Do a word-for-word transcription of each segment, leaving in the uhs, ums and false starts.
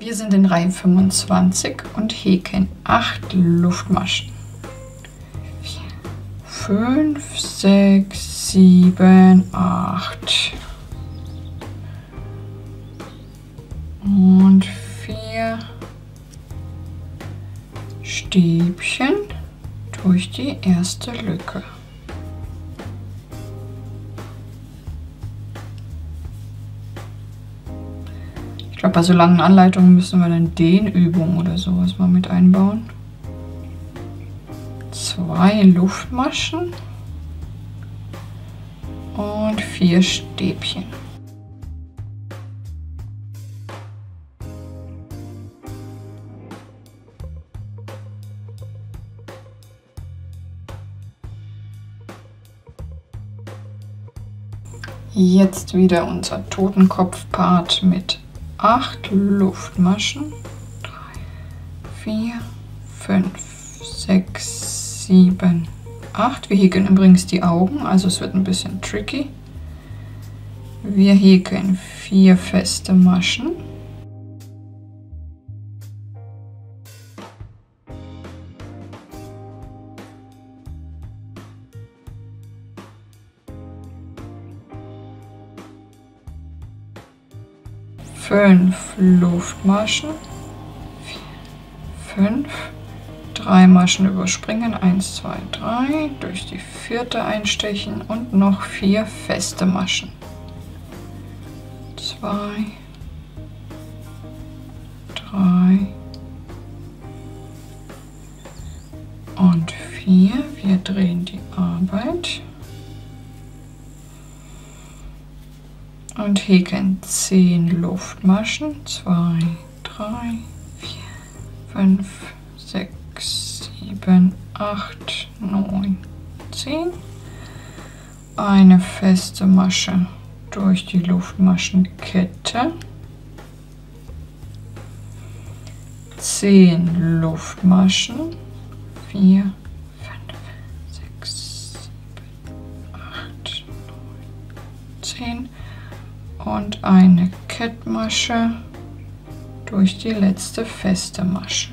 Wir sind in Reihe fünfundzwanzig und häkeln acht Luftmaschen. fünf, sechs, sieben, acht. Und vier Stäbchen durch die erste Lücke. Ich glaube, bei so langen Anleitungen müssen wir dann Dehnübungen oder sowas mal mit einbauen. Zwei Luftmaschen und vier Stäbchen. Jetzt wieder unser Totenkopfpart mit acht Luftmaschen. drei, vier, fünf, sechs, sieben, acht. Wir häkeln übrigens die Augen, also es wird ein bisschen tricky. Wir häkeln vier feste Maschen. fünf Luftmaschen, fünf, drei Maschen überspringen, eins, zwei, drei, durch die vierte einstechen und noch vier feste Maschen. zwei, drei und vier, wir drehen die Arbeit. Und häkeln zehn Luftmaschen, zwei, drei, vier, fünf, sechs, sieben, acht, neun, zehn, eine feste Masche durch die Luftmaschenkette, zehn Luftmaschen, vier, fünf, sechs, sieben, acht, neun, zehn, und eine Kettmasche durch die letzte feste Masche.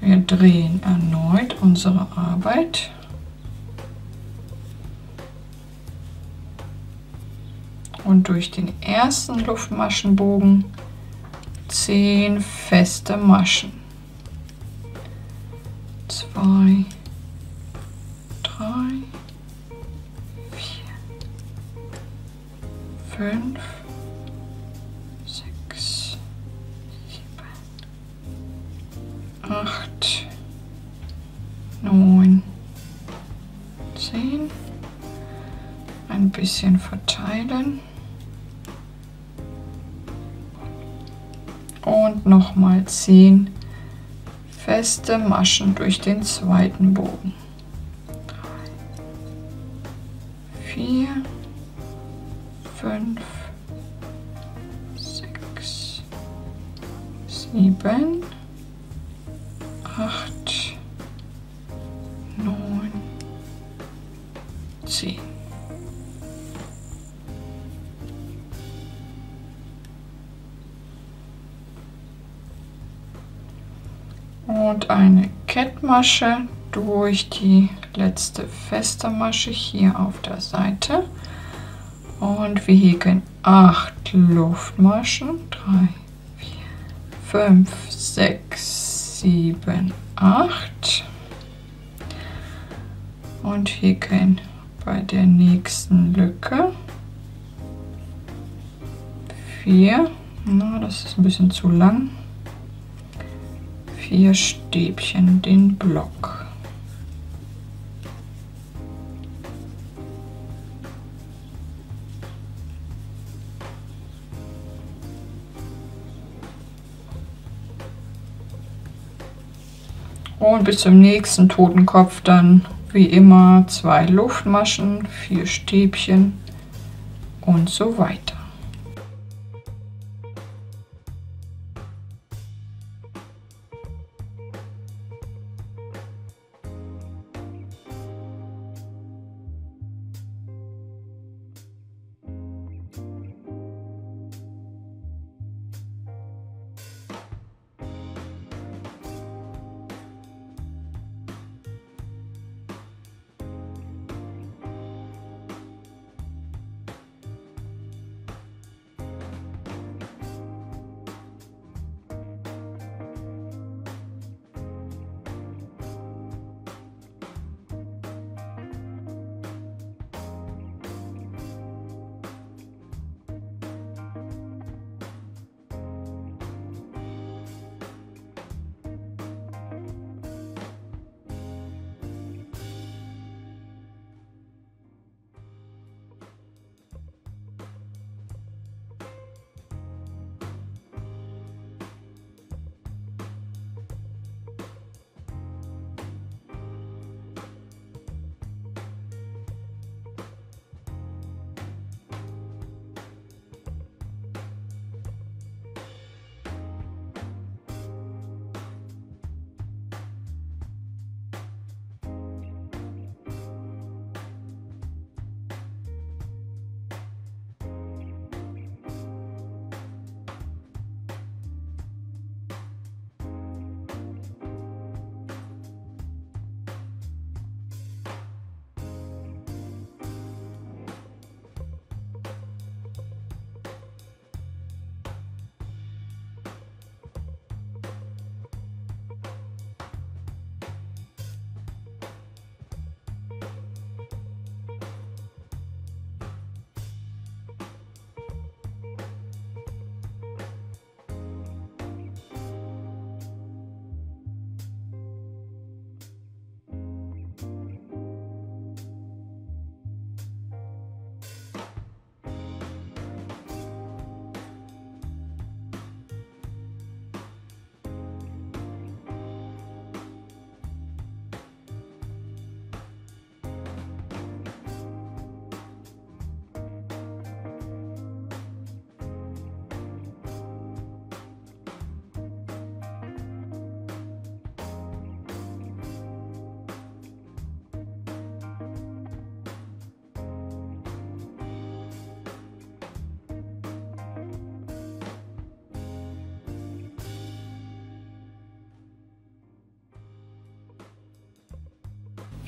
Wir drehen erneut unsere Arbeit und durch den ersten Luftmaschenbogen zehn feste Maschen. zwei, drei, vier, fünf, sechs, sieben, acht, neun, zehn, ein bisschen verteilen und nochmal zehn feste Maschen durch den zweiten Bogen. drei, vier, fünf, sechs, sieben, acht, neun, zehn. Und eine Kettmasche durch die letzte feste Masche hier auf der Seite. Und wir häkeln acht Luftmaschen. drei, vier, fünf, sechs, sieben, acht. Und häkeln bei der nächsten Lücke vier, na, das ist ein bisschen zu lang, vier Stäbchen den Block. Und bis zum nächsten Totenkopf dann wie immer zwei Luftmaschen, vier Stäbchen und so weiter.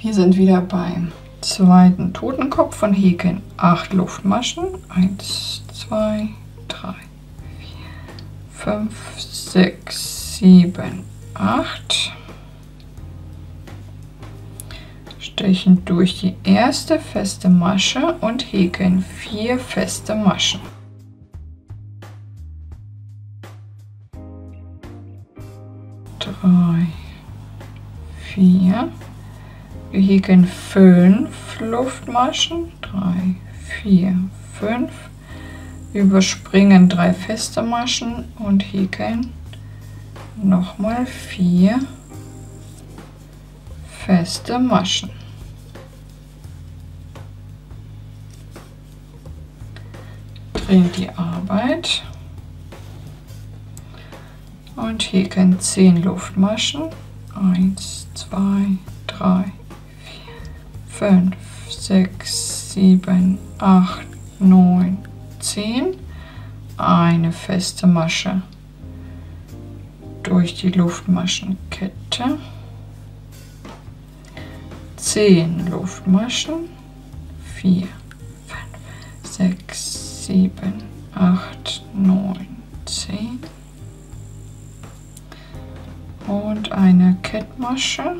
Wir sind wieder beim zweiten Totenkopf von Häkeln. acht Luftmaschen. eins, zwei, drei, vier, fünf, sechs, sieben, acht. Stechen durch die erste feste Masche und häkeln vier feste Maschen. drei, vier. Wir häkeln fünf Luftmaschen, drei, vier, fünf, überspringen drei feste Maschen und häkeln nochmal vier feste Maschen. Drehen die Arbeit und häkeln zehn Luftmaschen, eins, zwei, drei, vier, fünf, sechs, sieben, acht, neun, zehn, eine feste Masche durch die Luftmaschenkette, zehn Luftmaschen, vier, fünf, sechs, sieben, acht, neun, zehn und eine Kettmasche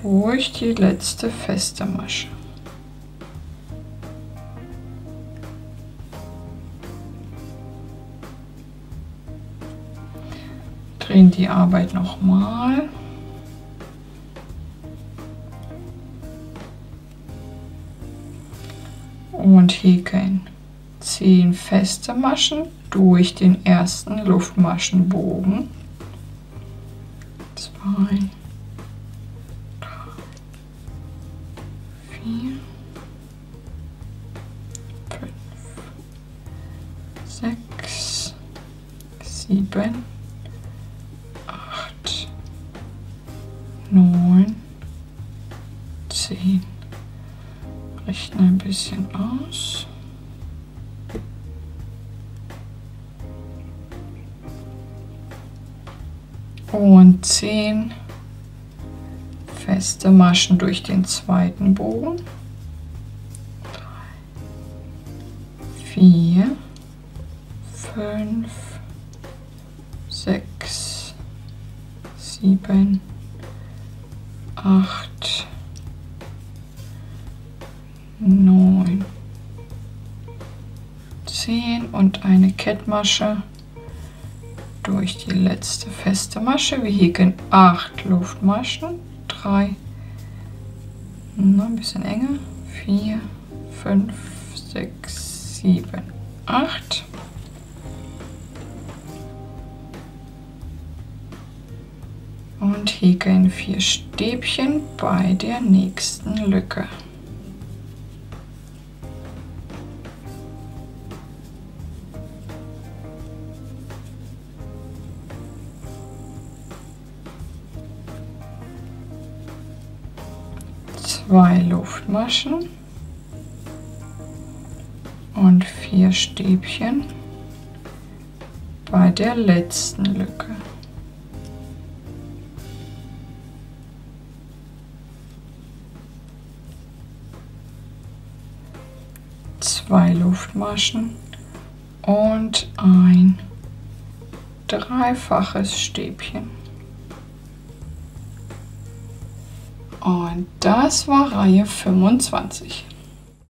durch die letzte feste Masche. Drehen die Arbeit nochmal. Und häkeln zehn feste Maschen durch den ersten Luftmaschenbogen. zwei, drei, vier, fünf, sechs, sieben, acht, neun, zehn. Richten ein bisschen aus. Und zehn feste Maschen durch den zweiten Bogen. drei, vier, fünf, sechs, sieben, acht, neun, zehn und eine Kettmasche durch die letzte feste Masche. Wir häkeln acht Luftmaschen, drei, noch ein bisschen enger, vier, fünf, sechs, sieben, acht. Und häkeln vier Stäbchen bei der nächsten Lücke. Zwei Luftmaschen und vier Stäbchen bei der letzten Lücke. Zwei Luftmaschen und ein dreifaches Stäbchen. Und das war Reihe fünfundzwanzig.